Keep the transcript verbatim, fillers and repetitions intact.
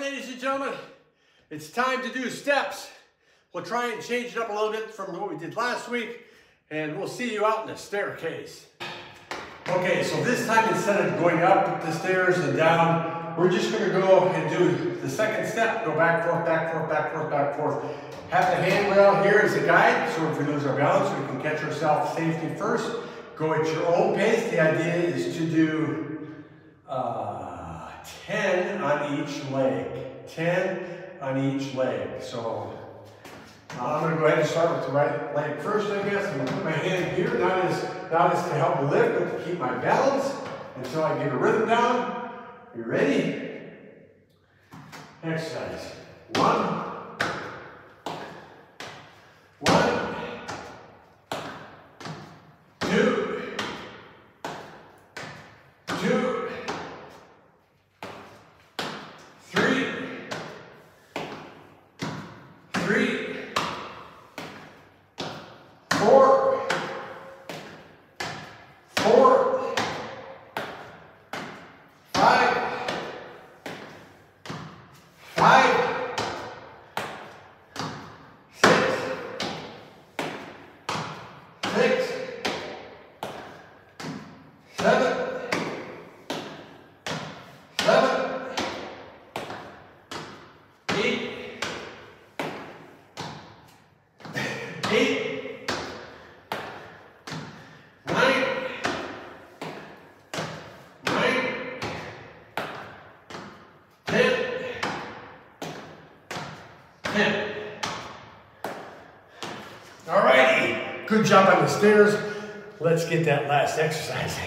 right, ladies and gentlemen, it's time to do steps. We'll try and change it up a little bit from what we did last week, and we'll see you out in the staircase. Okay, so this time, instead of going up the stairs and down, we're just gonna go and do the second step. Go back, forth, back, forth, back, forth, back, forth. Have the handrail here as a guide, so if we lose our balance, we can catch ourselves safety first. Go at your own pace. The idea is to do uh, ten on each leg. ten on each leg. So uh, I'm gonna go ahead and start with the right leg first, I guess. I'm gonna put my hand here, not as, not as to help me lift, but to keep my balance until I get a rhythm down. You ready? Exercise. One. One. Two. Good job on the stairs. Let's get that last exercise in.